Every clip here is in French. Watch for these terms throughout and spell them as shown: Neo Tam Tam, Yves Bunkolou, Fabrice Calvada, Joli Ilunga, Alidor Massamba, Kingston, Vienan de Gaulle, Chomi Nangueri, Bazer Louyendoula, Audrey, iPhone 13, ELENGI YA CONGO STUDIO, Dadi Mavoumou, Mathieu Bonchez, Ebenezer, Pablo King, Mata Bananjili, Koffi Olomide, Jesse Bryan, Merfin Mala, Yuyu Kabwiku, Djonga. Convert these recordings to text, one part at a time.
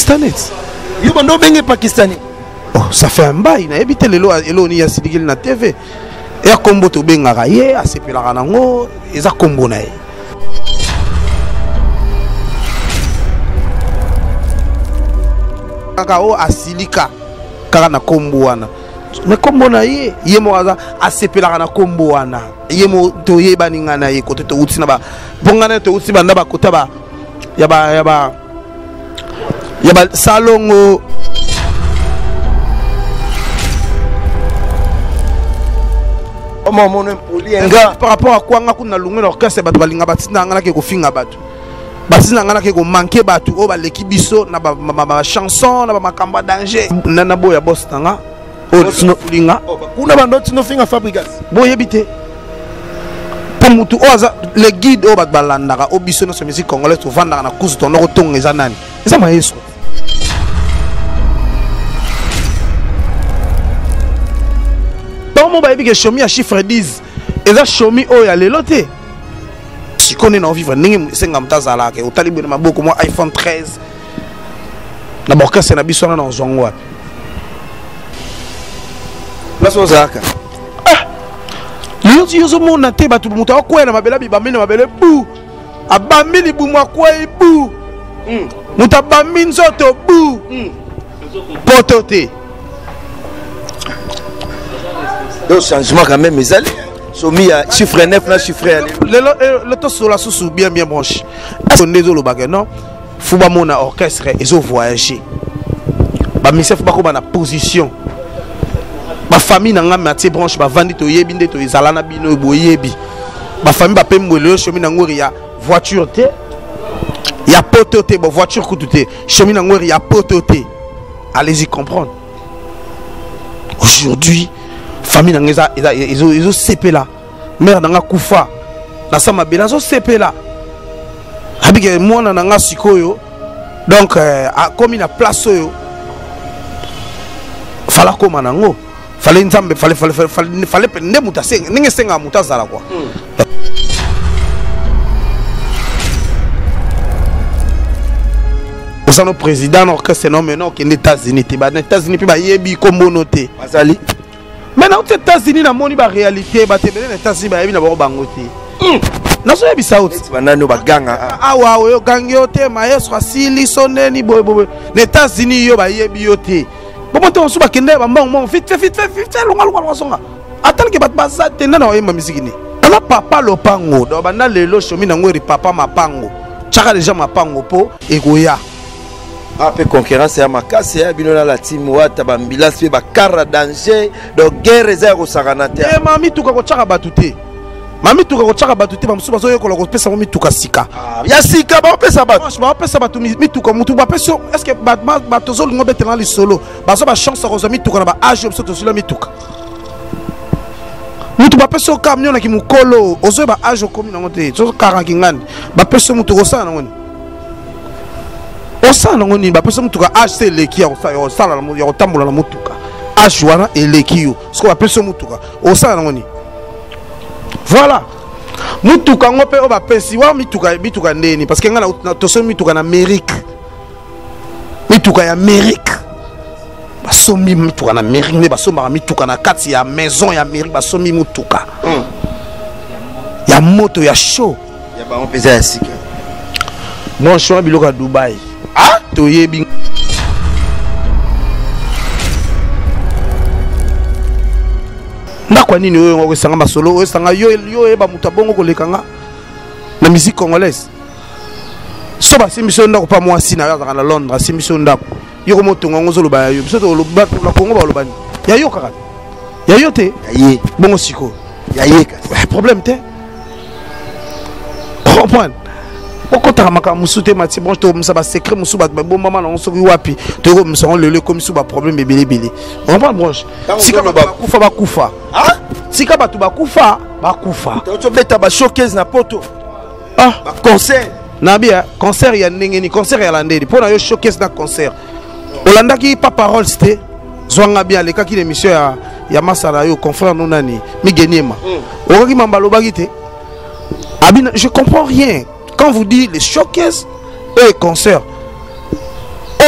pakistanaise. Yo bando benge pakistanais. Oh, ça fait un bail, na ebité lelo elo ni ya sidigil na TV. Ya kombo to benga ka ye, asepelaka nango, eza kombo na ye. Kaka o asilika kaka na kombo wana. Mais kombo na ye, ye mo aza asepelaka na kombo wana. Ye mo to ye baninga na ye kote to uti na ba. Bongana to uti banda ba kota ba. Yaba salongo. Par rapport à quoi on a l'onglet orchestre bat balinga batina ngana ke ko finga batu batina ngana ke ko manquer batu o ba lekibiso na ba chanson na ba makamba danger nana boya boss tanga o tino linga kuna bando tino finga fabrikas boyebite pour mutu oza le guide o ba balandaka o biso na so musique congolaise to vandaka na kuzu tonoko tongeza nani esa mayeso. Comment baby que Chomi a chiffre 10 et ça Chomi oh ya leloté si connais non vivre n'importe c'est comme ça là que au talibé m'a beaucoup moi iPhone 13 la banque c'est la bisona dans son roi la chose là ah nous disons mon naté bat tout monter quoi na mabela bibamine mabele pou abamine bou moi quoi pou mutabamine zoto pou pototé. Donc changement quand même mes alliés. Chomi à chiffre 9 là chiffre le temps sur la sous bien bien branche. On est au bagage non. Faut pas mon orchestre ils ont voyagé. Ba mise faut pas qu'on a position. Ma famille n'a Mathieu Bonchez ba vandi to yebinde to izala na bino boyebi. Ma famille ba pembo le Chomi Nangueri ya voiture té. Ya poto té ba voiture coûte té. Chomi Nangueri ya poto té. Allez-y comprendre. Aujourd'hui famille nangeza izo sepela mère nanga kufa na sama belazo sepela habike mwana nanga sikoyo donc a komi na place yo fala koma nango fallait nzambe fallait pende muta senga ninge senga muta zala kwa osano président orchestre non mais non que États-Unis te ba États-Unis pe ba yebi kombo noté bazali. Maintenant, aux États-Unis, la moni ba réalité, ba tebele na États-Unis ba yebi na ba bangote. Na so yebi saout. Banano ba ganga. Ah wa yo gangiote maestro asili soneni boy boy. Na États-Unis yo ba yebi yote. Bomo to so ba kende ba mbongo vite longa songa. Attends que ba bazate na wa yemba musique ni. Na papa lo pango, do ba na lelo Chomi Nangueri papa mapango. Chaka déjà mapango po ekoya. Après concurrence à Macasse, il y a la team Ouata, Bambilas, il y a Cara danger, donc guerre réserve au Saranate. Eh, mamie, tu as battu. Mamie, tu as battu. Mamie, tu as battu. Tu as sika. Il y a sika, tu as battu. Tu as battu. Tu as battu. Est-ce que Bato Zol Ngobet est dans les solos? Parce que ma chance, c'est que tu as âge, tu as battu. Mutu bapeso camion qui mukolo, ozo ba âge au commune en monté, tu as caranguingan, bapeso muturosa en monté. On sent non on y va parce que mutuka acheter les qui on sent la moto on tambola la mutuka achewana et les qui yo ce qu'on appelle ce mutuka on sent non on y voilà mutuka on peut on va penser ouais mutuka neni parce que on a tous ces mutuka en Amérique basomi mutuka en Amérique ne basoma mutuka na kati ya maison ya Amérique basomi mutuka ya moto ya show ya ba on pesa ya sika non show biloko à Dubaï. Ah, tu es bien. Nakwa nini oyo ngosanga masolo oyo sanga yo eba mutabongo kolekanga na musique congolaise. So ba simisho ndako pa mwa sina ya na Londres simisho ndako. Yo ko motongo ngozolo ba yo biso to loba na Congo ba lobani. Ya yo kaka. Ya yo te. Ye bongo siko. Ya ye ka. Problème te. Comprendre. Pourquoi tu as ma camusouté, Mathieu Bonchez, tu as un secret, tu as un bon moment, tu as un wapi, tu as un comme tu as un problème, tu as un problème. Si tu as un koufa, si tu as un koufa, tu as un showcase na poto. Ah, concert. Nabia, concert, il y a un concert irlandais. Pour un showcase na concert. Hollanda qui pas parole, c'était. Zwanga bien, les cas qui l'émission ya masala yo confrère non nani, mi genema. Oraki mambalo bagité. Abina, je comprends rien. Quand vous dites les showcases et les concerts,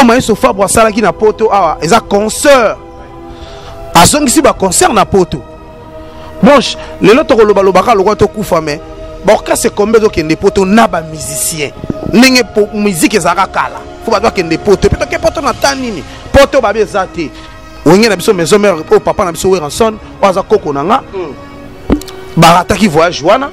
Ngoma yeso Fabwa sala ki na poto awa eza concert. Azongi si ba concert na poto. Moche le loto ko loba lobaka lokwa to kufa mais boka se kombe to kende poto na ba musicien. Ninge po musique ezaka kala. Fo ba to kende poto peto ke poto na tanini. Poto ba be zati. Onye na biso mes hommes au papa na biso we ranson waza koko nanga. Barata ki voyage wana.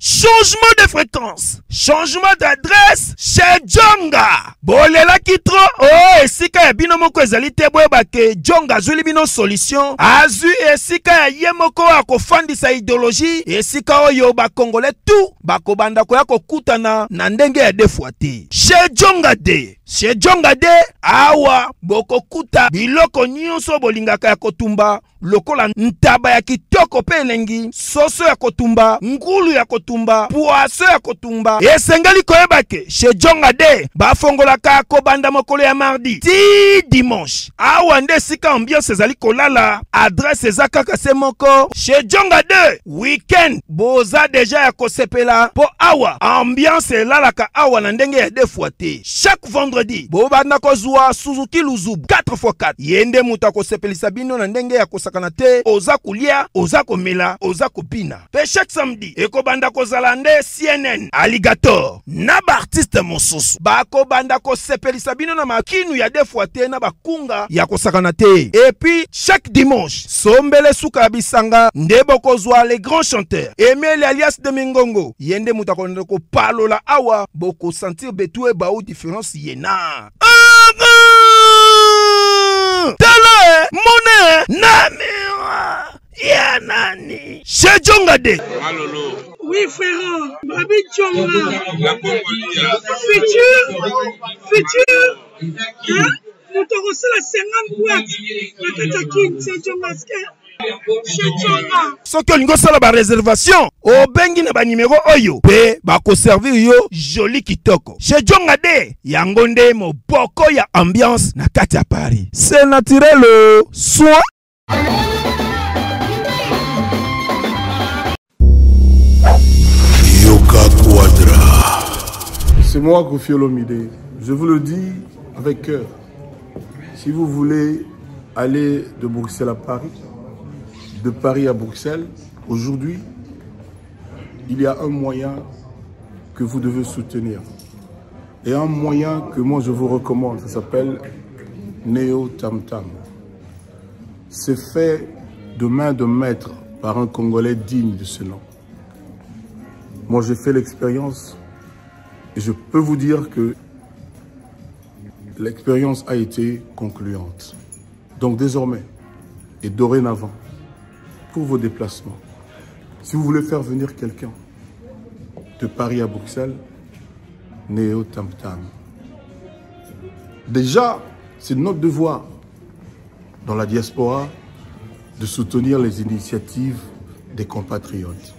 Changement de fréquence, changement d'adresse chez Djonga. Bolela kitro, oh esika ya bino moko ezali te boyeba ke Djonga azuli bino solution. Azu esika ya ye moko akofandisa idéologie, esika oyo ba Congolais tout bakobanda ko ya kokutana na ndenge ya defwa te. Chez Djonga de, chez Djonga de awa bokokuta biloko nyonso bolingaka ya kotumba. Lokola ntaba ya kitoko pelengi, soso ya kotumba, ngulu ya kotumba, poaso ya kotumba. Esengeli koyebake chez Djonga de bafongola ka kobanda mokolo ya mardi ti dimanche. Awa nde sika ambiance ezali kolala, adresse ezakaka se moko chez Djonga de weekend. Boza deja ya kosepela po awa ambiance elalaka awa na ndenge ya defuate. Chaque vendredi bobanda kozwa Suzuki Luzubu 4x4. Yende muta kosepelisa bino na ndenge ya Sakanate, oza kulia, oza komela, oza kopina. Pe chaque samedi, eko banda ko zalande CNN, Alligator, na ba artiste mosusu. Bako banda ko sepelisa bino na makinu ya defuate na bakunga ya ko sakanate. Et puis chaque dimanche, sombele suka bisanga, ndebo ko zwa les grands chanteurs. Emel alias de Mingongo, yende mutako ndeko palo la awa, boko sentir betue bao différence yena. Tala mone namira ya nani chez Djonga de. Oui frère, Babi Djonga. Futur. Hein? Nous t'aurons la 50 boîtes. Le Katakin, c'est Djonga. Sans que l'on soit la réservation, au bengi na ba numéro oyo, pe ba ko servir yo joli kitoko. Chez Djonga de, yangonde mo boko ya ambiance na kati ya Paris. C'est naturel le soin. Yoka Quadra. C'est moi Koffi Olomide. Je vous le dis avec cœur. Si vous voulez aller de Bruxelles à Paris, de Paris à Bruxelles, aujourd'hui, il y a un moyen que vous devez soutenir. Et un moyen que moi je vous recommande, ça s'appelle Neo Tam Tam. C'est fait de main de maître par un Congolais digne de ce nom. Moi j'ai fait l'expérience et je peux vous dire que l'expérience a été concluante. Donc désormais et dorénavant, pour vos déplacements, si vous voulez faire venir quelqu'un de Paris à Bruxelles, Neo Tam Tam. Déjà, c'est notre devoir dans la diaspora de soutenir les initiatives des compatriotes.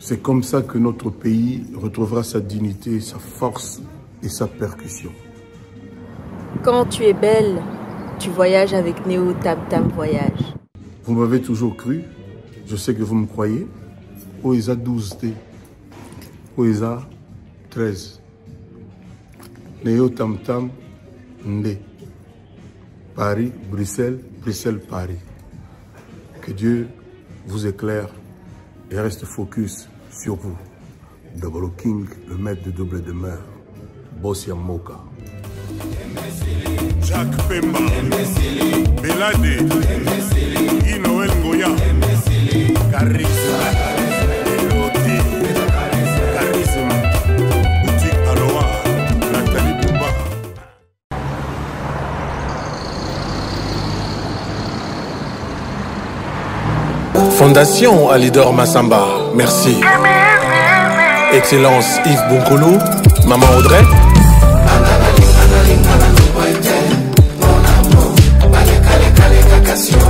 C'est comme ça que notre pays retrouvera sa dignité, sa force et sa percussion. Quand tu es belle, tu voyages avec Neo Tam Tam Voyage. Vous m'avez toujours cru, je sais que vous me croyez. Oeza 12D, Oeza 13, Neo Tam Tam Ndé, Paris, Bruxelles, Bruxelles, Paris. Que Dieu vous éclaire et reste focus sur vous. Pablo King, le maître de double demeure, Bossia Moka. Jacques Pemba, Belade, Inoël Goya, Charisme, Elodie, Charisme, Boutique Aloha, Nathalie Bouba. Fondation Alidor Massamba, merci. Excellence Yves Bunkolou, Maman Audrey. Mon amour, pas les calés, cacassures.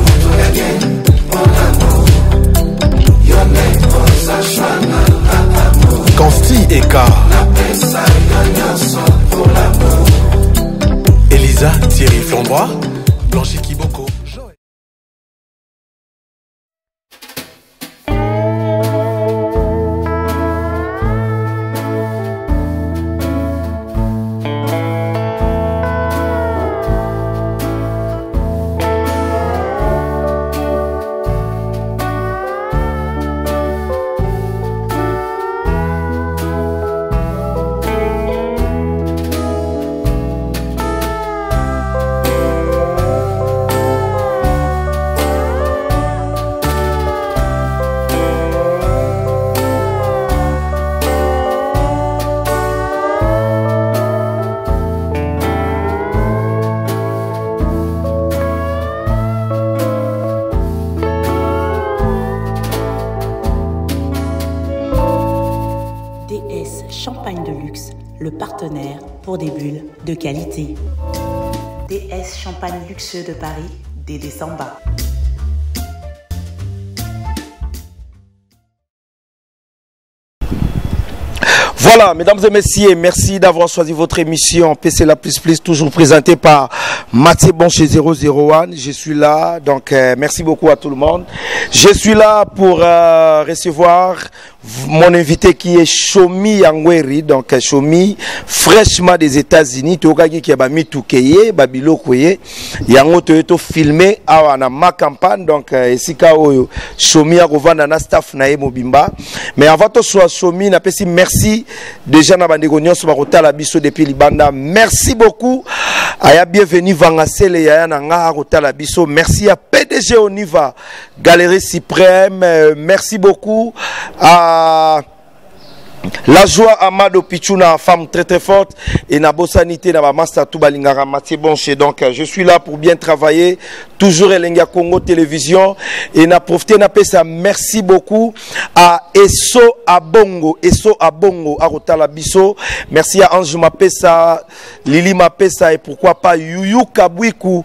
champagne de luxe, le partenaire pour des bulles de qualité. DS Champagne Luxueux de Paris, Dédé Samba. Voilà, mesdames et messieurs, merci d'avoir choisi votre émission PC La Plus Plus, toujours présentée par Mathieu Bonchez 001. Je suis là, donc merci beaucoup à tout le monde. Je suis là pour recevoir mon invité qui est Chomi Nangueri, donc Chomi, fraîchement des États-Unis. Tokagi qui a mis Toukeye, Babilo Koye, Yango Toyoto filmé à ma campagne, donc ici Kaoyo, Chomi a revendre un staff nae Mobimba. Mais avant tout, Chomi, merci. Déjà na bandegonyon so bakota la biso depuis Libanda. Merci beaucoup. Aya bienvenue Vangasele ya na nga kota la biso. Merci à PDG Oniva, Galerie Suprême. Merci beaucoup à La Joie Amado Pichuna, femme très très forte et na bosanité na ba master tout balingara Mathieu Bonchez. Donc je suis là pour bien travailler, toujours Elenga Congo Télévision et na profiter na pesa merci beaucoup à Eso Abongo à Rotala Bisso. Merci à Ange Mapesa, Lili Mapesa et pourquoi pas Yuyu Kabwiku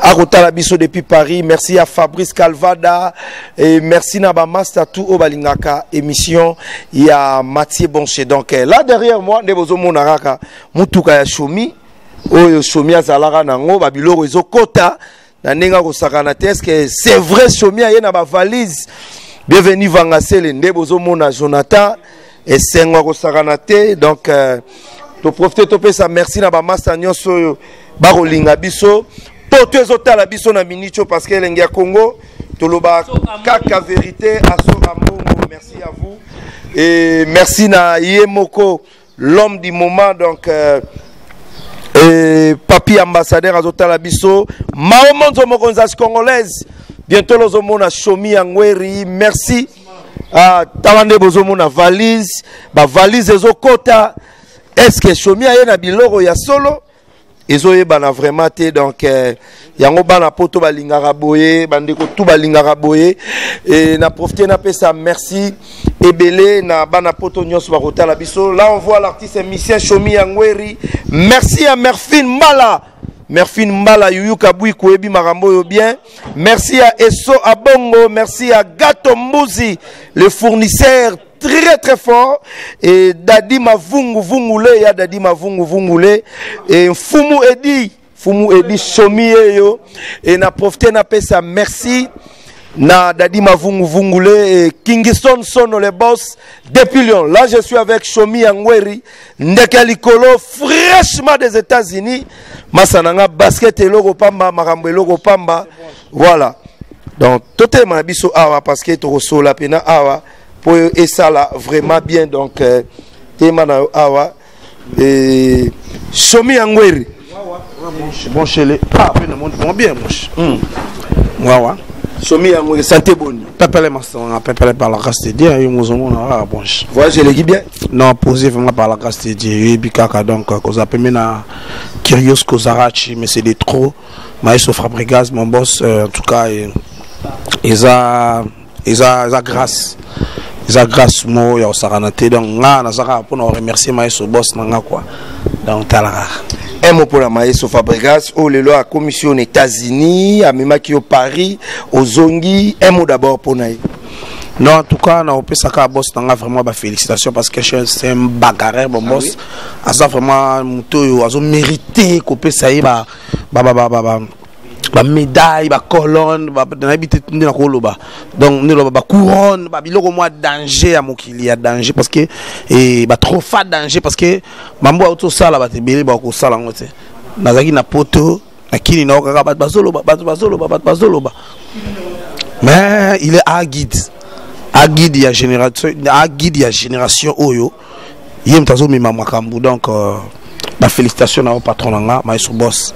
à Rotala Bisso depuis Paris. Merci à Fabrice Calvada et merci Naba Master tout au balingaka émission il y a Mathieu Bonchez. Donc là derrière moi de bozo monaraka mutuka ya Chomi oyo Chomi azalara nango babiloko ezokota na nenga ko sakana te est-ce que c'est vrai Chomi a na ba valise. Bienvenue Vangasele nde bozo mona Jonathan et sengo ko sakana te donc to profiter to pesa merci na ba Master nyonso ba rolinga biso portez otala biso na minicho parce que lenga Congo to loba kaka vérité aso amongo. Merci à vous. Et merci à Yemoko, l'homme du moment, donc papi ambassadeur à Zotalabiso, Maomonzo Mokonzas Congolaise, bientôt l'Ozomona Chomi Nangueri, merci à Tawande Bozomona valise, ba valise Ezokota, est-ce que Chomi Ayena Biloro ya solo? Ezoye bana vraiment te donc yango bana poto balinga raboye bandeko tout balinga raboye et na profiter na pesa merci ebele na bana poto nyonso ba kotala biso. Là on voit l'artiste musicien Chomi Nangueri. Merci à Merfin Mala. Merfin Mala Yuyu Kabwiku ebi marambo yo bien. Merci à Eso Abongo, merci à Gato Mouzi, le fournisseur très très fort et Dadi Mavoumou Vungoulé ya Dadi Mavoumou Vungoulé et Fumu Edi Chomi yo et na profiter na pesa merci na Dadi Mavoumou Vungoulé et Kingston sono le boss depuis Lyon. Là je suis avec Chomi Nangueri Ndekalikolo fraîchement des États-Unis masananga basket eloko pamba makambo eloko pamba voilà donc totalement biso awa parce que to sola pena awa et ça là vraiment bien donc Temana Awa et Chomi Nangueri bon chez les ah mais le monde va bien moi Chomi Nangueri santé bonne pépélé maçon pépélé par la grâce de Dieu et nous on a bon voilà je le dis bien non positivement par la grâce de Dieu et bikaka donc cause appelé na Kyrios Kozarachi mais c'est des trop Maïso Fabregas mon boss en tout cas ils a grâce grâce moi ya saranate donc nga na saka pour nous remercier maïso boss nga quoi donc talara un mot pour la maïso Fabregas au lelo a commission aux États-Unis à Memaki au Paris aux Zongi un mot d'abord pour naï. Non, en tout cas, on a saka boss tanga vraiment ba félicitations parce que c'est un bagarreur mon boss. A ça vraiment muto azo mérité ko pesa yi ba médaille ba colonne ba na habité na koloba donc ne loba ba couronne ba biloko moi danger à mokili ya danger parce que et ba trop fa danger parce que mambo auto sala ba tebele ba ko sala ngote nazaki na poto akini na okaka ba bazoloba mais il est à guide ya génération oyo yem tazo mi makambu donc bah, félicitations à mon patron, Maïsou Boss.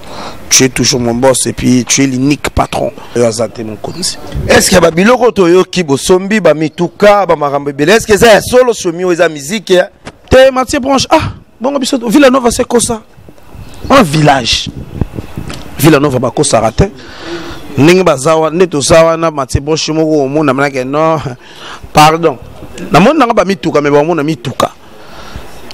Tu es toujours mon boss et puis tu es l'unique patron. Est-ce que Babilo Kotoyo qui Bosombi, Bamitouka, Bamarambébé, est-ce que c'est un solo chemin ou une musique? T'es Mathieu Branche, ah, bon, Villanova, c'est quoi ça? Un village. Villanova, c'est quoi ça? Raté. Ningbazawa, Netozawana, Mathieu Branche, Mogo, Mon, Namanagé, non, pardon. Namon n'a pas mis Touka, mais bon, on a mis Touka.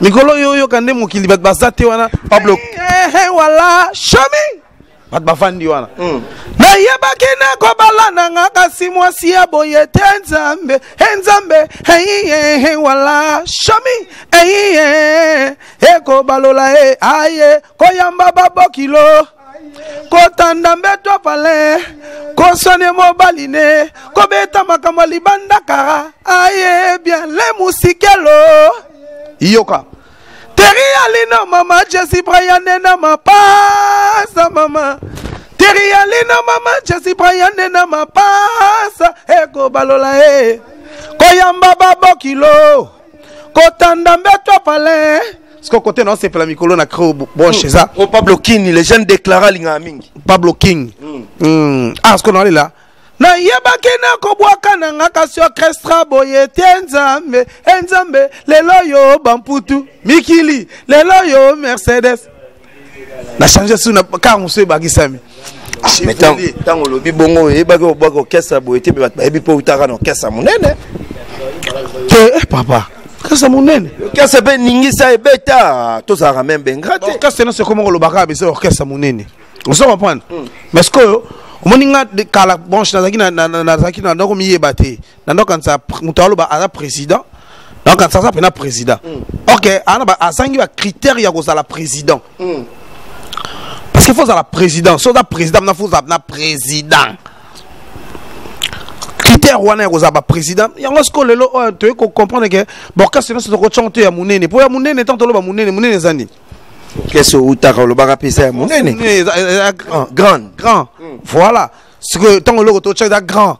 Mikolo yo kande mokili bat bazate wana Pablo wala Chomi bat bafandi wana na yebake na ko balana ngaka simwa sia boye tenzambe henzambe hey wala Chomi hey e ko balola e aye ko yamba babokilo kotanda mbeto pale kosone mobaline ko beta makamwa libanda kara aye bien le musikelo Yoka Terry Alina Mama Jesse Bryan na ma passa Mama Terry Alina Mama Jesse Bryan na ma passa Eko balola e Koyamba babokilo Kotanda mbeto pale Parce qu'au côté non c'est Flambois na creux bon chez ça Pablo King les jeunes déclara linga mingi Pablo King Ah ce qu'on a là Na yebake na kobwaka na ngaka sio orchestra boye tenzambe enzambe lelo yo bamputu mikili lelo yo Mercedes na changer sous na car on se bagisami mais tant on lobi bongo yebake obwaka orchestra boye te ba yebi po utaka na orchestra munene eh papa orchestra munene orchestra be ningisa ebeta to za ramembe ngate orchestra c'est comment lo baka be orchestra munene on se comprendre mais ce que moninga de kala bonche na ndoko miyebate na ndoko nsa mutalo ba ala président donc nsa sa pena président OK ana ba asangi ba critère ya ko za la président parce qu'il faut za la président so za président na faut za na président critère wana ko za ba président yango sko lelo to ko comprendre que bon ka c'est ko chanter ya munene po ya munene tantolo ba munene munene zani qu'est-ce où t'as le bar à pisser mon grand voilà ce que tant que le retour tu as grand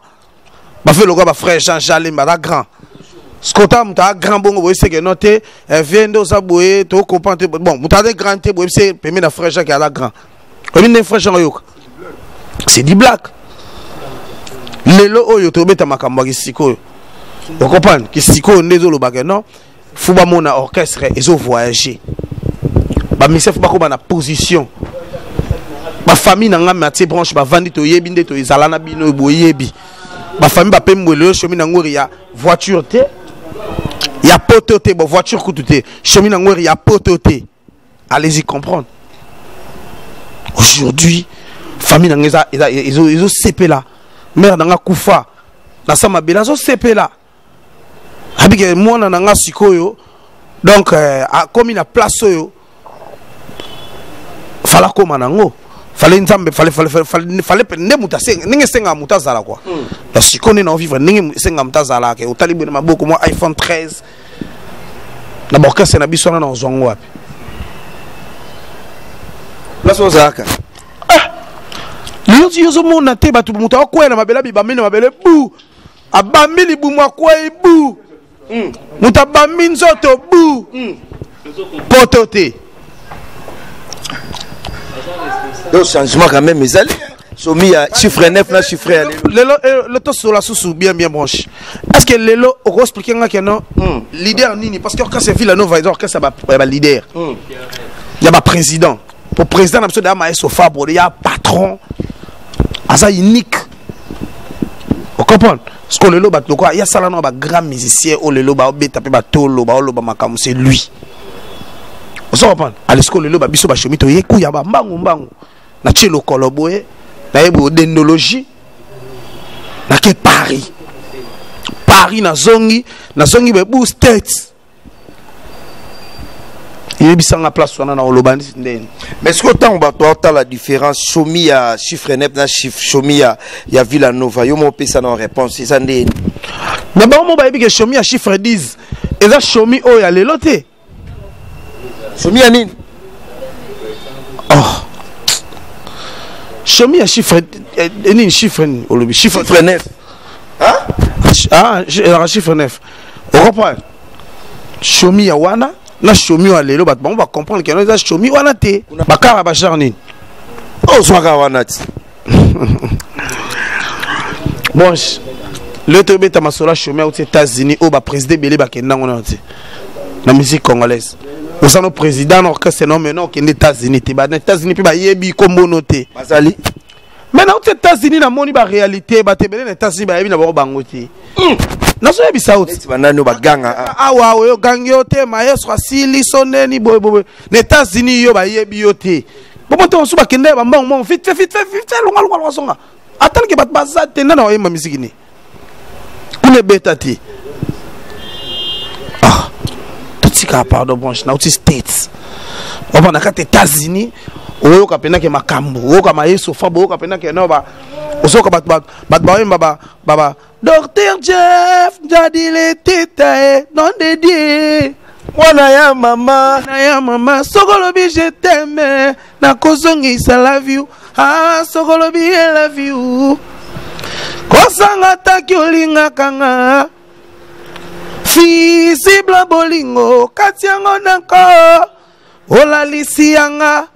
bah fait le gars bah frère Jean Jalim bah grand ce qu'on t'a grand bon vous c'est que noté vient de sa bouée tout comprend bon vous t'avez grand t'es bon c'est permis la frère Jean qui a la grand comme une frère Jean c'est du black les lots yo tombé ta macamba qui siko vous comprenez qui siko n'est au le baguette non faut pas mon orchestre ils ont voyagé Ba misef bako ba na position. Ba famille nanga Mathieu Bonchez ba vandi to yebinde to izalana bino boyebi. Ba famille ba pembele Chomi Nangueri ya voiture te. Ya poto te ba voiture koututé. Chomi Nangueri ya poto te. Allez-y comprendre. Aujourd'hui, famille nanga ils ont CP là. Mère nanga kufa. Na sama bela zo CP là. Habike mwana nanga sikoyo. Donc a komi na place yo. Fala koma nango fallait nzambe fallait pende mutase ninge senga mutazala quoi parce que connait na vivre ninge senga mutazala ke otalibe na maboko moi iPhone 13 na boka c'est na biso na nzongo wapi la so zaka ah yo zo mona te batu mutawa ko na mabela bibamene mabele bu abami libu mwa ko ibu mutabami nzoto bu potote le changement quand même mes alliés sont mis à chiffre 9 là chiffre le taux sur la sous bien branche est-ce que le lot au expliquer que non leader nini parce que quand c'est ville nous va dire que ça va leader il y a pas président pour président absolu d'ama et sofa pour il y a patron asa unique vous comprenez ce que le lot bat quoi il y a ça là non grand musicien au le lot ba obé taper ba tolo ba loba makam c'est lui vous comprenez à l'école le lot ba biso ba chemito yeku ya ba mbangu mbangu na chelo koloboé na ebo dendologie na ke Paris na zongi be boostet il bisanga place wana na olobani ndene mais ce que tant ba toi ta la différence Chomi ya chiffre nep na chiffre Chomi ya Villa Nova yo mo pesa na réponse ça ndene na ba mo ba bi ke Chomi ya chiffre 10 et ça Chomi o ya leloté Chomi ya nini oh Chomi a chiffre ni chiffre au chiffre 9 hein ah un chiffre 9 on comprend Chomi a wana na Chomi a lelo bat bon va comprendre que nous a Chomi wana té bakara ba charnine Bon, l'autre bête à ma sola chemin aux États-Unis, au président Bélé Bakenda, on a dit. La musique congolaise. Nous avons président, nous avons maintenant qui est États-Unis. Les États-Unis, puis il y a des communautés. Maintenant, aux États-Unis, la monnaie, la réalité, les États-Unis, il y a des bangotés. Nous sommes bien ça. Ah ouais, ouais, gangioté, maïs, racili, sonné, ni boy, boy. Les États-Unis, yo ba yé bioté. Bon, on se bat qu'il y a un vite, longa. Attends que bat bazar, t'es nan, on aime ma musique ni. On est bêtati. Ah, petit cas, pardon, branche, nauti states. On va dans les États-Unis. Oyo kapena ke makambo oyo kama yesu fabo oyo kapena ke noba oso kabat bat baba baba docteur Jeff jadi le titae non dédié wana ya mama sokolo bi je t'aime na kozongi I love you ah sokolo bi I love you kosanga takyolinga kanga fi sibla bolingo katiango nanko olalisianga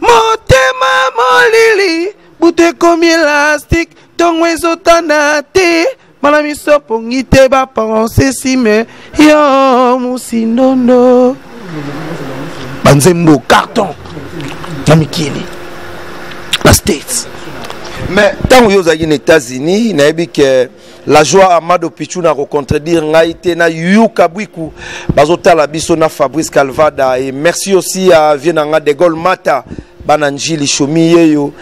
Motema molili, boute comme élastique, ton oiseau tanate, malami sopongi te ba pensé si me yo mousinono. Banzembo carton, namikili, la States. Mais tant que vous avez les États-Unis, la joie Amado Pichou n'a rencontré dire Ngaïté na Yuyu Kabwiku, Bazota la Bissona Fabrice Calvada et merci aussi à Vienan de Gaulle Mata Bananjili Chomi Yeyo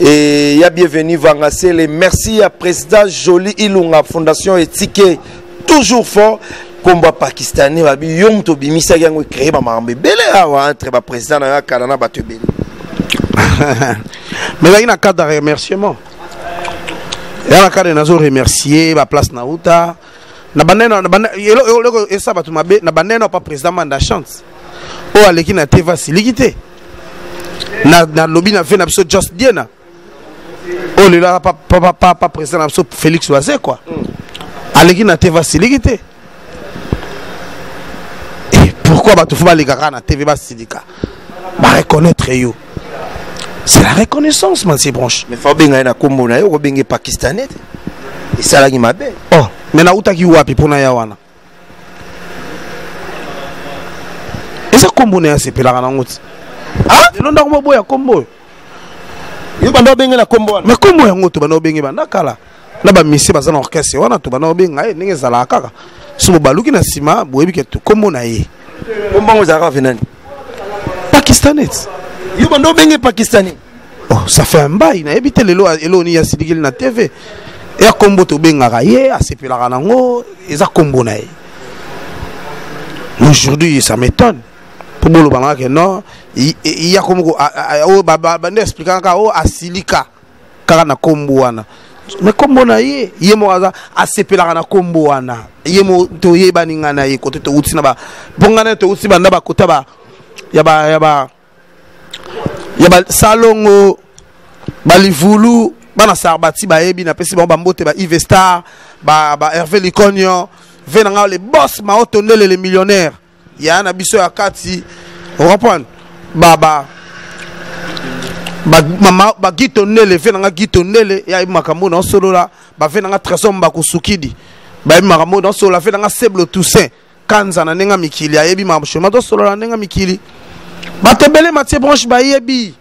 et ya bienvenue Vangasele. Merci à président Joli Ilunga Fondation Éthique toujours fort combat pakistanais babi yom to bimisa yango créer ba mambe bele awa entre ba président na Canada ba te bele. Mais là il y a un cadre de remerciement. Il y a un cadre de remercier la place Naouta. Il y a pas président Manda Chance. Il y a un qui été facilité. Il y a un lobby qui a fait Just Diana. Il y a pas président Félix Oazé. Il y a un qui a facilité. Et pourquoi il faut aller à la TV Basilica? Reconnaître you. C'est la reconnaissance, Mathieu Bonchez. Mais Fabien a combonaï, ou bien pakistanais. Et ça l'a dit ma belle. Oh, mais là où t'as qui wapi pour Nayawana. Et ça combonaï, c'est Pelaranagot. Ah, non, non, non, non, non, combo. Il va bien la combo. Mais combo, il y a un autre bano bien banakala. Là-bas, monsieur, bazan orchestre, on a tout bano bien aïe, n'est-ce pas la kaka. Sous Balouki Nassima, Bouébiketou, combonaï. Comment vous avez fait pakistanais. Pakistanais. Oh, ça fait un bail. Il a évité les lois et l'on y a séduit la TV. Et à combo to bengaraye, à Sepelaranango, et à combonaï. Aujourd'hui, ça m'étonne. Pour le banque, non, il y a comme un expliquant à Silika, car on a comboana. Mais combonaï, il y a moi à Sepelarana comboana. Il y a moi to yebaninganaï, côté de Utsinaba. Bonganet Utsibanaba Kotaba. Yaba, yaba. Il y a des salons, des voulous, des sarbati, des bambotes, des Yves Star, des Hervé Licognon, les boss, les millionnaires. Il y a un abisseur à Kati. On reprend. Baba. Maman, Guitonel, Vénanga Guitonel, il y a Makamou dans Solo là, Vénanga Tresson Bakousukidi, Makamou dans Solo, Vénanga Seblo Toussaint, Kanzana Nenga Mikili, Ayebi Mamchema dans Solo là, Nenga Mikili. Matebele Mathieu Bonchez bayebi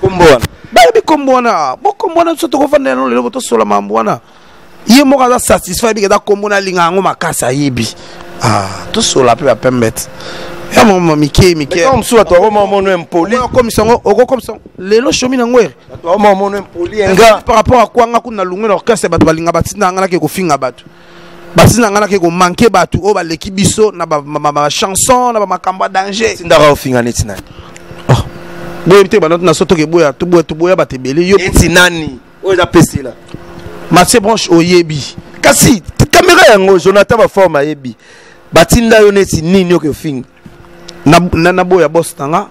kombona bayebi kombona bo kombona so to kofana no le boto sola mambwana ye mo ka satisfait bi ka kombona linga ngo makasa yebi ah to sola pe ba permettre ya mama mike comme so to roma mono impoli comme sango oko comme sango lelo Chomi Nangueri to roma mono impoli nga par rapport à quoi nga kuna lungwe orchestre ba balinga batina nga ke ko finga batu batina nga ke ko manquer batu o ba leki biso na ba chanson na ba makamba danger ndara o finga netina. Boye bité ba na soto ke boya to boya ba tebele yo etinani o da pesi la Mathieu Bonchez oyebi kasi caméra yango Jonathan ba forme ayebi batinda yo neti nini yo ke finga na boya boss tanga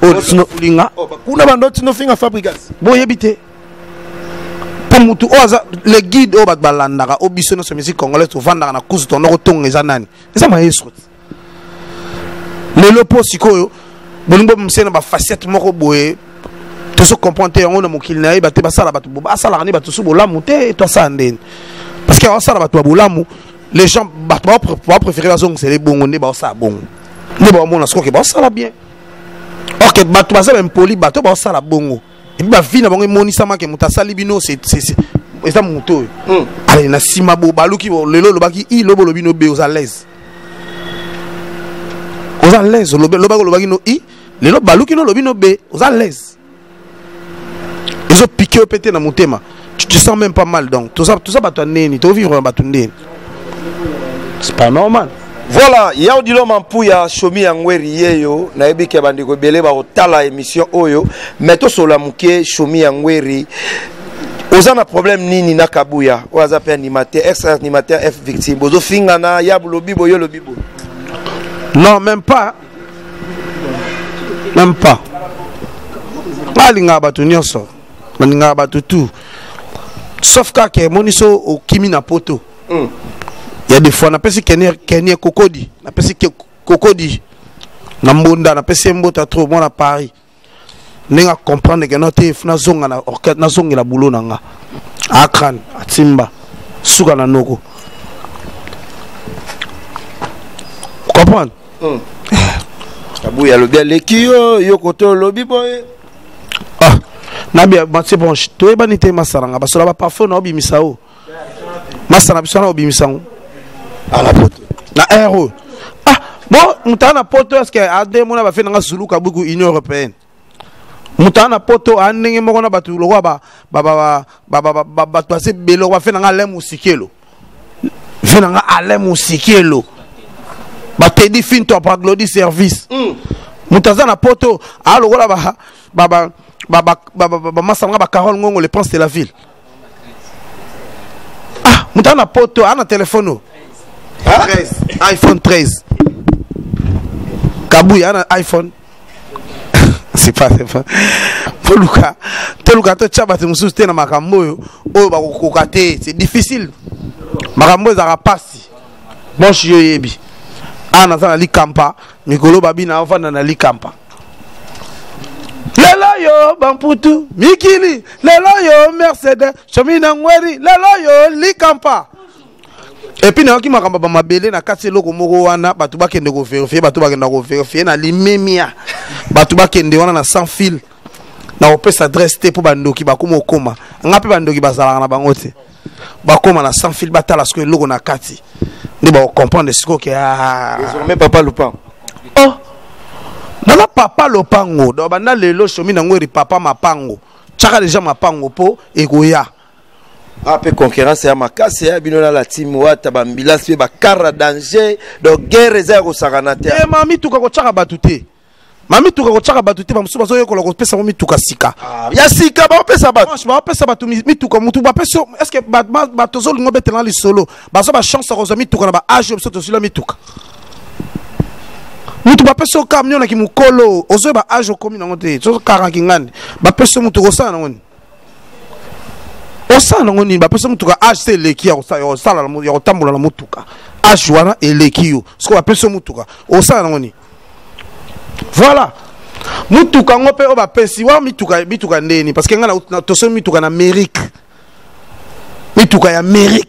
o tsino linga kuna ba ndo tsino finga fabrikas boye bité pamutu oza le guide o ba balandaka o biso na so musique congolaise to vandaka na kuzu to ndoko tonga eza nani eza ma yesu le lopo sikoyo. Bon, je me suis dit que je tous comprendre on a mokil na ba te basala ba to basala ni ba to so bolamu te to sa ndene parce que on sala ba to bolamu les gens vont préférer la zone c'est les bongo ne ba sa bongo ne ba mona soko ke ba sala bien or ke ba to basala même poli ba to ba sala bongo et ba vie na bongo monisa ma ke mutasa libino c'est et ça muto allez na sima bo baluki le lolo baki i lobo lobino be aux l'aise aux l'aise lobo lobo baki no i le lobo baluki no lobino be aux l'aise. Ils ont piqué au pété dans mon thème. Tu te sens même pas mal donc. Tout ça, bah, tu as vivre bah, c'est pas normal. Voilà, il y a un dilemme pour Chomi Nangueri. Na yebi ke bandeko belé ba otala émission oyo. Mais tout cela mouké Chomi Nangueri. Ozana problème nini na kabuya. Oza pe animateur, ex-animateur F victime. Bozo fingana ya lobi boyo lobi bo. Non, même pas. Même pas. Pas linga ba tunyo so. Maninga batoutou. Sauf qu'à Moniso au Kimi Napoto. Il y a des fois, on a pensé qu'il y a Cocody. On a pensé qu'il y a Cocody. Nambonda, on a pensé qu'il y a trop bon à Paris. On a compris que notre zone est la zone de la boulot. Akran, Atimba, Sougana Noko. Vous comprenez? Il y a le bien l'équipe, il y a le lobby. Ah! Nabia Mathieu Bonchez toi banité masaranga basola ba parfum na obimisao masana bisana obimisao à la porte na héros ah bon mutana poto est-ce que ademona ba fenanga Zulu Kabwiku Union européenne mutana poto anenge moko na batu lokwa ba batu ase belo wa fenanga lemusikelo fenanga alemusikelo ba tedi fin to pa glodi service mutazana poto a lokwa ba baba Massamba Bacarol Ngongo, le prince de la ville. Ah, Moutana Poto, un téléphone. iPhone 13. Kabou, un iPhone. C'est pas. Poluka, Teluka, Tchaba, tu me soustens à Marambo. Oh, Bakokate, c'est difficile. Marambo, ça rapace. Bon, je suis Yebi. Ah, Nazan Ali Kampa. Mikolo Babina, enfin, Nazan Kampa. Lelo yo bamputu mikili lelo yo Mercedes Chomi Nangueri lelo yo likampa et puis na ki makamba ba mabele na kati loko moko wana batu bakende ko vérifier batu bakende ko vérifier na limemia batu bakende wana na sans fil na opesa adresse te pour bandoki bakoma okoma ngapi bandoki bazalaka na bango te bakoma na sans fil batala ce que loko na kati ndi ba comprendre ce que désormais papa Lopan oh nana papa lopango do bana lelo Chomi Nangueri papa mapango tsaka déjà mapango po ekoya ape concurrence ya makasi ya binola la team wa tabambila se ba cara danger do guerre za ko sakana te e mami tuka ko tsaka batute mami tuka ko tsaka batute ba musuba so yekola ko pesa mami tuka sika ya sika ba pesa ba franchement ba pesa ba tumi tuka mutu ba pesa est-ce que ba tozo lingo betelan li solo ba so ba chance ko zami tuka na ba age so to sila mi tuka mutu ba peso camion na ki mukolo ozo ba ajo komi na ngote so kara kingande ba peso mutu ko sana ngoni osana ngoni ba peso mutu ka aje leki ya osala yo sala mo yo tambola na mutuka ajwana eleki yo so ba peso mutu ka osana ngoni voilà mutuka ngope o ba pesi wa mituka ndeni parce que ngala to so mituka na Amerique mituka ya Amerique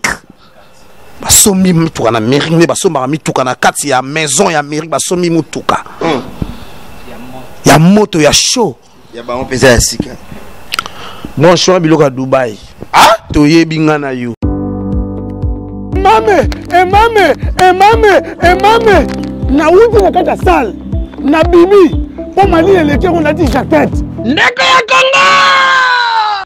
basomi mutuka na Amérique ne basomba mituka na kati ya maison ya Amérique basomi mutuka ya moto ya show ya ba on pesa ya sika bon show biloka Dubai ah toyebi ngana yo mame na wuti na kata sal na bibi po mali eleke on a dit jaquette ndeko ya Congo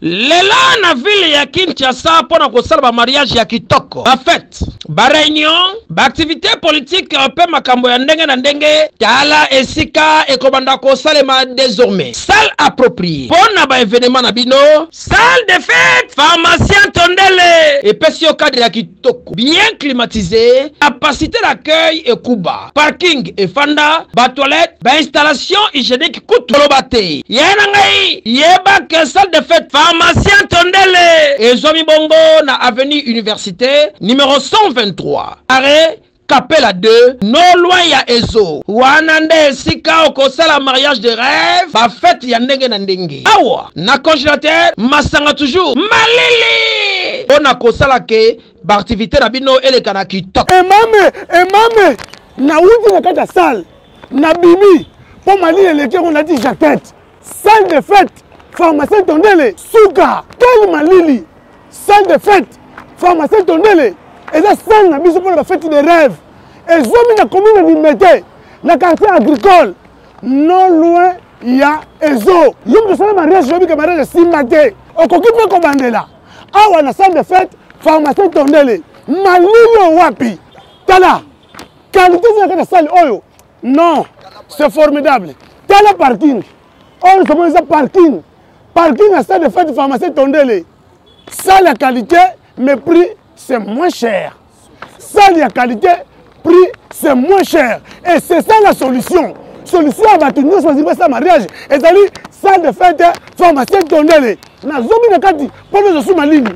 lelo na ville ya Kinshasa pona kosala ba mariage ya kitoko ba fête ba réunion ba activité politique pe makambo ya ndenge na ndenge tala esika ekobanda kosalema désormais salle appropriée pona ba événement na bino salle de fête pharmacien tondele et pesio cadre ya kitoko bien climatisé capacité d'accueil et kuba parking et fanda ba toilette ba installation hygiénique kutolobate yena ngai yeba ke salle de fête pharmacien Tondele et Zomi Bongo na avenue Université numéro 123 arrêt Kapela 2, non loin ya Ezo. Wanande Sika okosala mariage de rêve, ba fête ya ndenge na ndenge. Awa, na congélateur, masanga toujours. Malili! On a kosala ke, ba activité na bino ele kanaki tok. Eh mame, na wuti na kata salle, na bibi, pour mali eleke on a dit jaquette. Salle de fête, pharmacien Tondele, Souka, tel Malili. Salle de fête, pharmacien Tondele. Et la salle n'a pas pour la fête des rêves. Et zombie la commune de Mété, la quartier agricole, non loin, il y a Ezo. L'homme de son mariage, je dis que mariage est simaté. On ne peut pas commander là. Ah, on a salle de fête, pharmacien Tondele. Malilo Wapi. Tala. Qualité de la salle, Oyo. Non, c'est formidable. Tala parking. On se pose parking. Parking à salle de fête, pharmacien Tondele. Ça, la qualité, mais prix. C'est moins cher. Ça, la qualité, prix, c'est moins cher. Et c'est ça la solution. Solution à battre, nous choisissons ça mariage. Et ça dit, salle de fête, pharmacien Tondele. Na zombie na kati, pour nous sous ma ligne.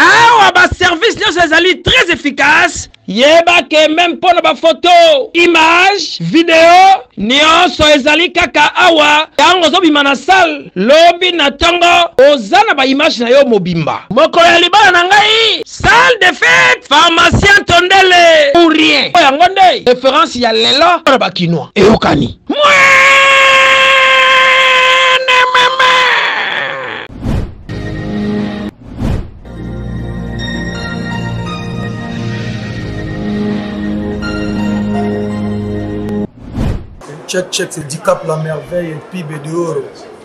Ah, bah service, nous alliés très efficace. Yeba ke même pour la photo, image, vidéo, nyon so ezali kaka awa, yango zo bimana sal, lobi na tongo, ozana ba image na yo mobimba. Moko ya libana na ngai, salle de fête, pharmacien Tondele, ou rien. Oyangonde, référence ya lelo, na ba kinoa, e okani. Check, c'est Dicap la merveille, et puis Bédéor.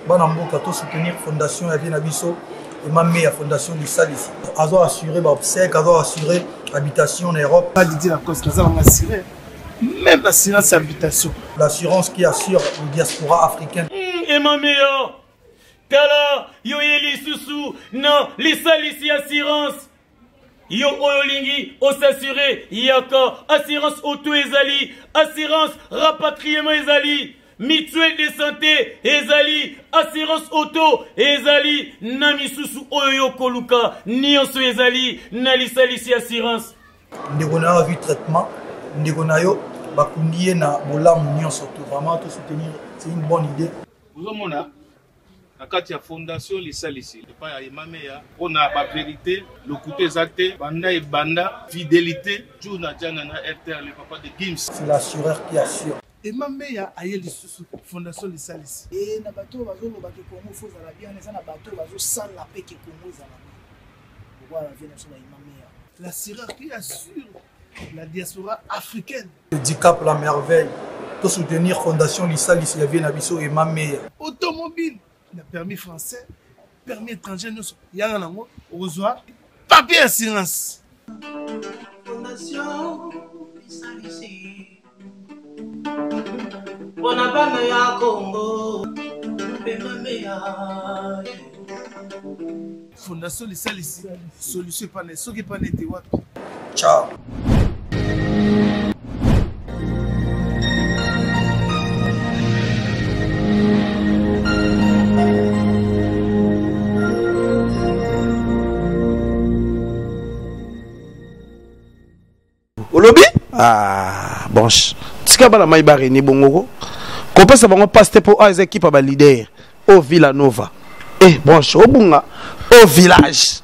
Bon, on va soutenir la fondation de Vienan de Gaulle et même la fondation du Sali. Ils ont assuré l'obsèque, ils ont assuré l'habitation en Europe. Pas de dire la cause, ils ont assuré même l'assurance et l'habitation. L'assurance qui assure la diaspora africaine. Et ma meilleure, Kala, yo yeli sousou, non, les Sali si assurance. Yo oyolingi, on s'assurer, yaka, assurance auto ezali, assurance rapatriement ezali, mutuelle de santé ezali, assurance auto ezali, nami susu oyo koluka, ni on ezali, nali salisi assurance. Ndegona a vu traitement, ndegona yo, bakundiye na bola mounion surtout, vraiment tout soutenir, c'est une bonne idée. Vous avez la fondation les salissés. On a la vérité, le coup de banda et banda, fidélité. Le papa de Gims. C'est l'assureur qui assure. Et ma mère a eu la fondation les salissés. Et na bateau bazo lo bato Congo faut za la bien, na bateau bazo sale la paix que Congo za la. Pourquoi la vie na so na ma mère. L'assureur qui assure la diaspora africaine. Le handicap la merveille. Pour soutenir fondation les salissés ya bien abiso et ma mère. Automobile. Le permis français, le permis étranger, nous sommes là, on reçoit papier assurance. Fondation, ici. On n'a pas meilleur Congo, mais meilleur. Fondation, les salles ici, solution pas les sauts qui pas les théoires. Ciao. Lobby ah bon tika bala mai bareni bongoko ko pesa bango passe pour les équipes ba leader au Villanova eh bon obunga au village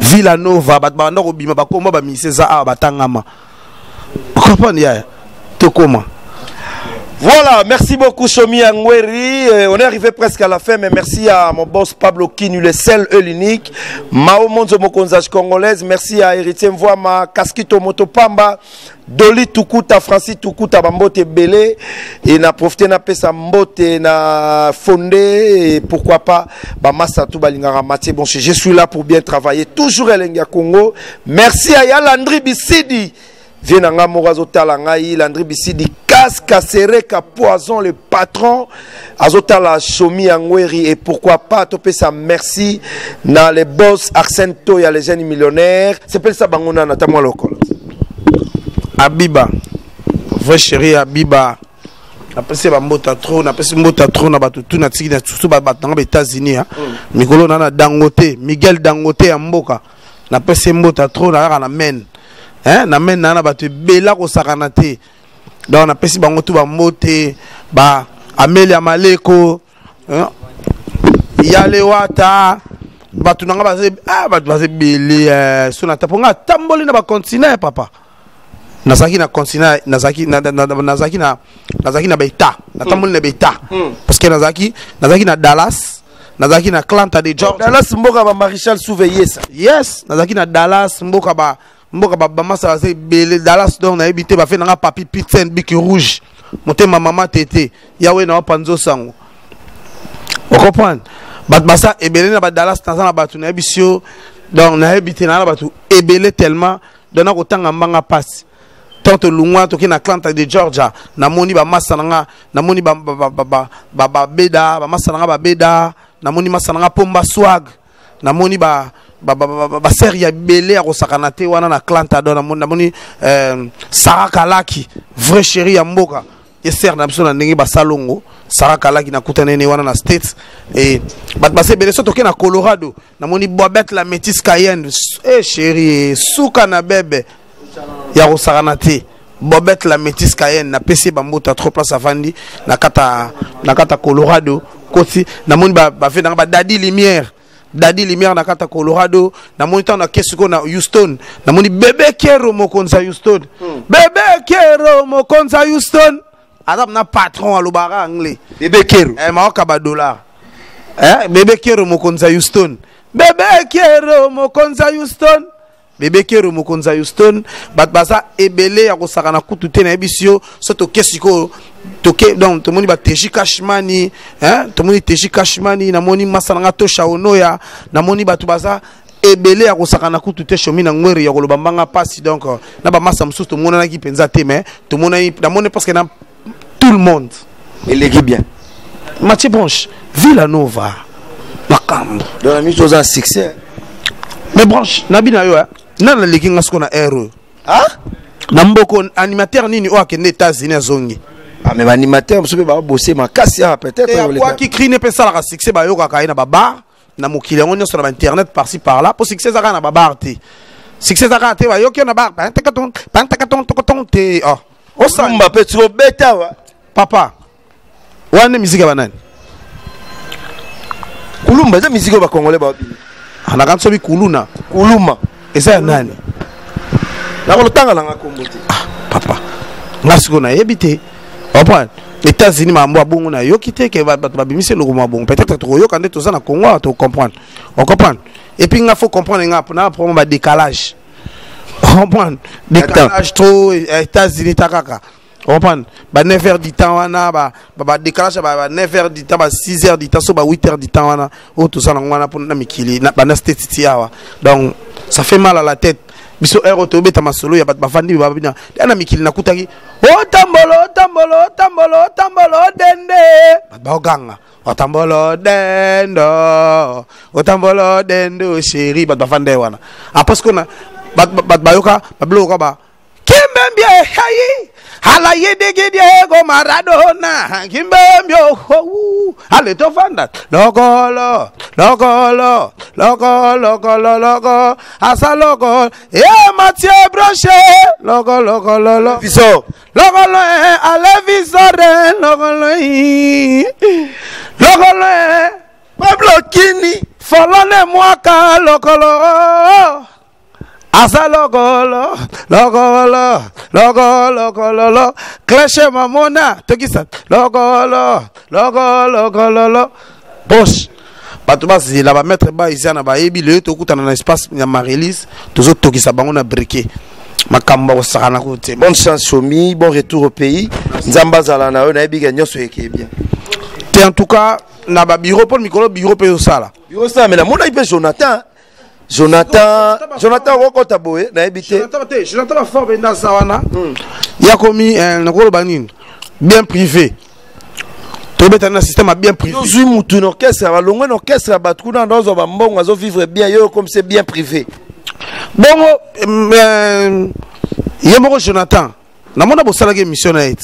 Villanova bat banda ko bima ba komba ba miseza a batangama comprendre ya to comment. Voilà, merci beaucoup Chomi Nangueri. On est arrivé presque à la fin, mais merci à mon boss Pablo King, le seul et l'unique. Mao Monzo Mokonzage congolaise, merci à Héritier Mvoama, Kaskito Motopamba, Doli Tukuta, Francis Tukuta, Mbote Belé, et na profité na Pesa Mbote, na fondé, et pourquoi pas, Bamassa Toubalingara Mathieu Bonchez. Je suis là pour bien travailler, toujours Elenga Congo. Merci à Yalandri Bissidi. Vienanga Morazo Talangai, Landry Bissidi, Cassereka, Poison, le patron, Azotala, Chomi Nangueri, et pourquoi pas, topé ça, merci, na les boss, Arsène Toya, les jeunes millionnaires, c'est pour ça, Bangona, notamment local. Abiba, vrai chéri Abiba, papa. Nazaki na continent, nazaki na beta, natamuli na beta, parce que nazaki na Dallas, nazaki na Atlanta de Georgia. Dallas mboka ba Maréchal Souveillé ça. Yes, nazaki na Dallas mboka ba masa bele Dallas donc na habité ba fait na papi pitten bic rouge. Monter ma maman tété, yawe na panzo sango. On comprend. Bat basa ebele na ba Dallas tanzana ba tu na bisio donc na habité na ba tu ebele tellement dona ko tanga mbanga passe. Tante Lungwa toki na Atlanta de Georgia na moni ba masananga na moni ba beda ba masananga ba beda na moni masananga pomba swag na moni ba seria belé ko sakanate wana na Atlanta do na moni sarakalaki vrai chéri ya mboka yeser na biso na ndenge ba salongo sarakalaki na kutanene wana na states et bat basé belé so toki na Colorado na moni bobet la métisse Cayenne eh chéri souka na bebe Yaro Saranate, Bobette la métisse Cayenne, na PC Bambota, trop place à Vandi, Nakata Colorado, Koti, Namon Bafé, Namba Dadi Lumière, Nakata Colorado, Namonita, Nakessuko, na Houston, Namoni Bébé Kero Mokonza Houston, Bébé Kero Mokonza Houston, Adam na patron à l'Obara anglais, Bébé Kero, Maokaba dollar, Bébé Kero Mokonza Houston, Bébé Kero Mokonza Houston. Bébé Kero Mokonza Houston, Batbaza Ebele ya Rosarana Kutu Tenebisio, Soto Kesiko, Toke, donc tout le monde va Teji Kashmani, hein, tout le monde Teji Kashmani, Namoni Masangato Shaonoya, Namoni Batubaza, Ebele ya Rosarana Kutu Chomi Nangueri, Yolobanga Passi, donc, Nabama Samsou, tout le monde qui pensa Teme, tout le monde parce que tout le monde. Et les bien. Mathieu Bonchez, Villanova, Macam. Dans la mise aux succès. Mais Branche, nabina yo, na la ligue ngasko na erreur. Ah? Namboko animateur nini o akende États-Unis zongi. Ah mais animateur mso ba bosser ma casse peut-être le. Quoi qui crie ne peut ça la succès ba yo ka na ba bar, na mokile on sur internet par-ci par-là pour succès ça na ba bar té. Succès ça ka té ba yo ki na bar, pan takaton té. Oh. O sa Mbappé tu beta wa. Papa. Wana musique banane. Kulumba za musique ba congolais ba. Anakan sobi kuluna kuluma esa nani na ko tanga langa kombote papa ngasiko na ebité opa États-Unis mambo abongo na yo kité ke ba bimise loko mabongo peut-être to yo kande to za na Congo to comprendre on comprend et puis nga faut comprendre nga na prendre ba décalage on comprend décalage trop États-Unis takaka on comprend ba 9h du temps wana ba décalage ba 9h du temps ba 6h du temps so ba 8h du temps wana o to sala ngwana pour na mikili na ba na stetitia donc ça fait mal à la tête biso ero to beta masolo ya ba fandi ba bina na mikili na kutaki o tambolo dende ba oganga o tambolo dendo chéri ba fande wana après qu'on a ba yoka ba bloka ba Kimbembia hayi ala yedigidi ego Maradona kimbembio ho ale to fanda logo asa logo e Mathieu Bonchez logo viso logo lo ale visore logo lo Pablo King folone mwaka logo Asa logolo Clashe mamona Tokisa logolo Bosh Batubas il va mettre bas ici en bas ebi le tout dans l'espace il y a Marie-Lise tous autres Tokisa bangon a briqué Makamba osarana kote bonne chance Chomi bon retour au pays Nzamba zala na on a ebi gagnon so ekebia en tout cas na ba bureau pour Mikolo bureau pe osala bureau ça mais la mona ipe Jonathan Rokotaboé, n'a habité. Jonathan la forme dans Sawana. Il a commis un rôle banine bien privé. Tu mets un système à bien privé. Nous sommes tous une orchestre, un orchestre à battre dans nos hommes, nous vivre bien comme c'est bien privé. Bon, il y a Jonathan. N'a mon abo salagé missionnaire.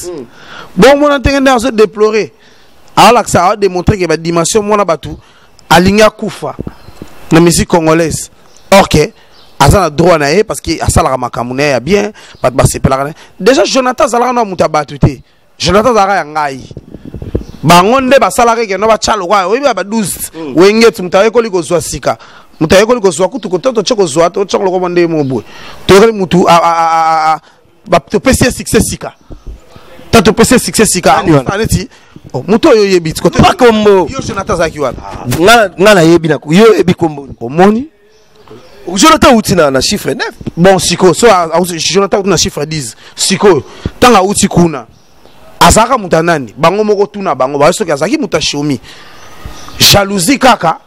Bon, mon antenne dans de déplorer. Alors ça a démontré que la dimension mon abattu à l'ingakoufa dans la musique congolaise. OK. Azana droit naé parce que asala makamune ya bien pas basse pelarane. Déjà Jonathan Zala na mutabatute. Jonathan Zala ya ngai. Bangonde basalare ke no ba chalo kwa oyi ba 12. Wenge tumtawe ko liko zwa sika. Mutawe ko liko zwa kutu ko toto choko zwa to choko ko mande mobu. To ko mutu a ba to pese success sika. Tato pese success sika aneti. Muto yo yebi ko te ba kombo. Yo Jonathan Zaki wana. Ngana yebi na ko yo yebi kombo. Omoni Jonathan Outina a chiffre 9. Bon, Siko, Jonathan Outina a chiffre 10. Siko, tant à Outikuna, Azaka Moutanani, Bango Morotuna, Bango Basoka, Azaki Moutachomi. Jalousie Kaka.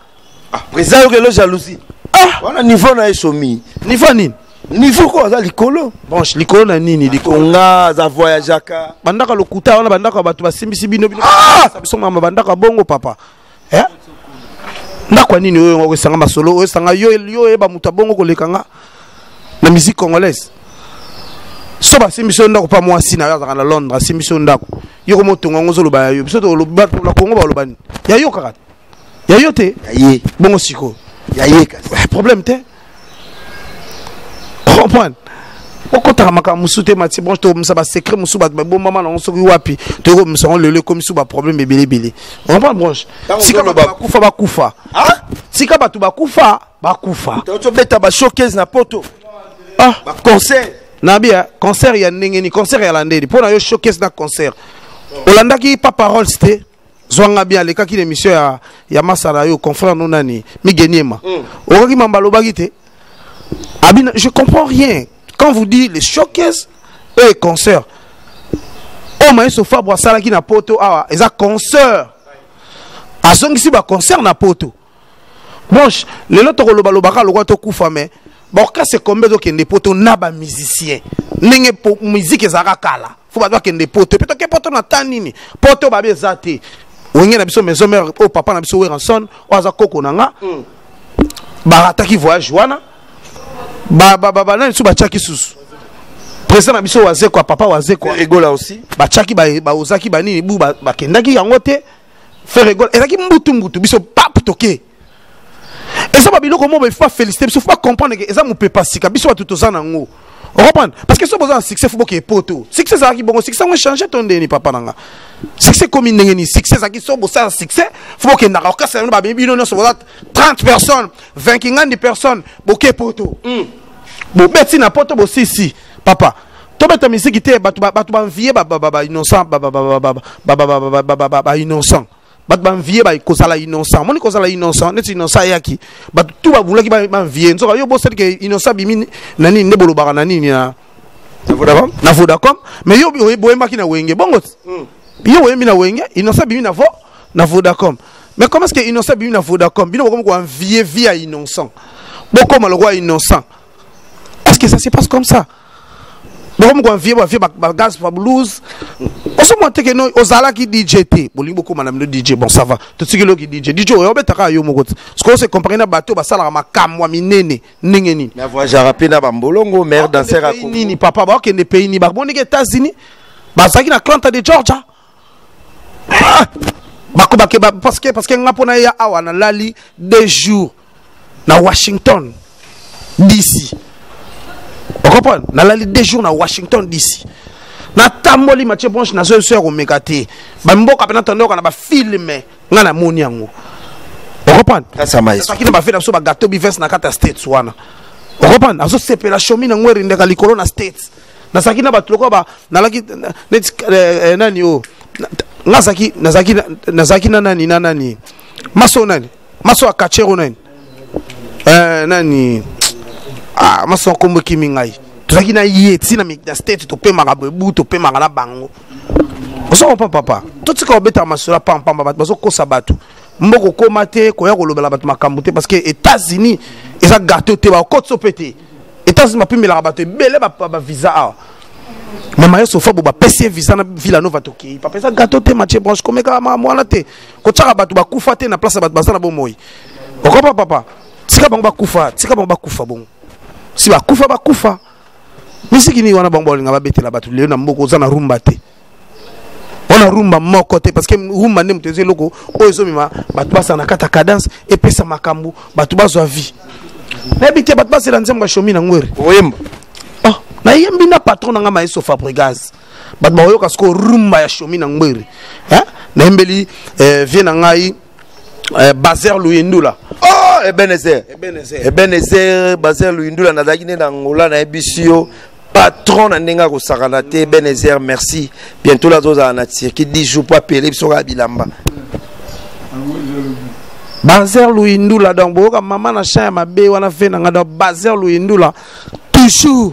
Présent le jalousie. Ah, voilà, niveau na Chomi. Niveau ni. Niveau quoi, ça l'icolo. Bon, l'icolo na ni, l'icolo. Za voyagea. Bandaka Lokuta, on a bandaka Batuba Simbisibino. Ah, ça me semble bandaka Bongo, papa. Eh? Nakwani oyo sanga masolo oyo sanga yo yo eba mutabongo kolekanga na musique congolaise so ba simbiso ndako pa mwasi na ya na Londres simbiso ndako yo ko motongo ngozo loba yo biso to loba la Congo ba lobani ya yo kaka ya yo te ye bongo siko ya ye ka problème te comprendre okota maka musute mati bon to musa ba secret musu ba bon mama na ngozo wapi to ko musa lele comme su ba problème bébé on prend branche sika ba kufa ba kufa ah sika ba tu ba kufa ba kufa to beta ba showcase na poto ah ba concert na bia concert ya ndengeni concert ya landeli pona yo showcase na concert olanda ki pa parole c'était zwanga bia le kaki l'émission ya masala yo confrère non nani migeniema okaki mamba lobaki te abina je comprends rien. Quand vous dites les showcases et les concerts, oh mais ce Fabrice Calvada n'a pas tout ah, ils ont concert. À son qui concert n'a pas tout. Bon, les autres le balobaka le roi to kufa mais bon quand c'est combien donc des potos naba musicien, n'engue pour musique zarakala. Faut pas dire qu'il des potos. Peut-être que potos n'attendent ni potos babé zati. Ouengue n'abissons mes hommes au papa n'abissons Weranson, au azakoko nanga. Barata qui voyage Joana. Baba nani sou bachaki sous président biso wazé quoi papa wazé quoi rigola aussi bachaki ba ozaki ba nini bu ba kendaki yango te faire rigola ezaki mbutu biso pap toké et ça babiloko mo ba faut féliciter biso faut pas comprendre que ça mon peut pas sika biso tout ça nango comprendre parce que so besoin succès faut que poto succès ça qui bon succès on changer ton deni papa nanga succès comme ndengeni succès ça qui so besoin succès faut que na ka ça ba bino no so 30 personnes 20 personnes boké poto bon beti na poto bo si papa to beta musique te batu ba envier ba innocent ba innocent batu ba envier ba kozala innocent moni kozala innocent neti innocent yaki batu tu ba bulaki ba envier nzoka yo bo sel ke innocent bimini nani ne bolobaka nani na Vodacom mais yo boyema ki na wenge bongo yo boyemi na wenge innocent bimini na Vodacom mais comment est-ce que innocent bimini na Vodacom bino comme ko envier via innocent boko malokwa innocent. Est-ce que ça se passe comme ça? Bon, on va vivre, gaz, blues. On se montre que nous, Ozala qui DJ T. Bon, beaucoup madame le DJ. Bon, ça va. Tout ce qui est DJ. DJ, on va mettre à Yomogos. Ce qu'on se comprend, à bateau, ça la macam, moi, minene, ningeni. La voix, j'ai rappelé la bambolongo, mère dans ses racontes. Ni papa, bah, qui n'est pays ni barbon, ni États-Unis. Bah, ça qui n'a Atlanta de Georgia. Bah, parce que n'a pas eu à Lali 2 jours. Na Washington, DC. Vous comprenez? Nous allons 2 jours à Washington DC. Nous avons un Mathieu Bonchez, nous avons une soeur au Mégate. Nous avons un film. Nous avons un film. Vous comprenez? C'est ça qui nous a fait un gâteau bivers dans 4 States. Vous comprenez? Nous avons la Chomi Nangueri dans les Corona States. Nous avons un peu de temps. Ah, ma son combo qui m'ingaye. Tout ça qui n'a yéti n'a mis la tête, tu peux marabou, tu peux marabango. On s'en rend papa. Tout ce qu'on bête à ma soeur, pam, parce qu'on s'abattu. Moko komate, koya ko lobela bat makambote, parce que États-Unis, ils ont gâteau, tu vas au côté pété. États-Unis m'a pu me la rabattre, belle papa visa. Maman, il faut que PC visa na Villanova toki. Papa, ça gâteau, tu Mathieu Bonchez, comme ça, moi, là, tu Kocharabatu, Bakoufate, na place à Batbasa, na Bomoy. On comprend papa. Tika bon Bakoufa, tika bon Bakoufa, bon. Si ba kufa ba kufa. Misiki ni wana bangbolinga ba betela batu leo na mboko za na rumba te. on a rumba mon côté parce que rumba ne me disait logo oizomima batuba ça na kata cadence et puis ça makambu batuba zo vie mais bité batuba c'est l'ensemble de Chomi Nangueri oyemba oh na yembi na patron na ma iso Fabrice batuba oyo kasko rumba ya Chomi Nangueri hein na yembeli viena ngai Bazer Louyendoula oh Ebenezer Bazer Louyendoula na dagine na ngola na ebisio patron n'enga ko sakanate Ebenezer merci bientôt la zoza na circuit 10 jours pour appeler bisoka bilamba Bazer Louyendoula donc boka mama na cha mabe wana fe na ngada Bazer Louyendoula toujours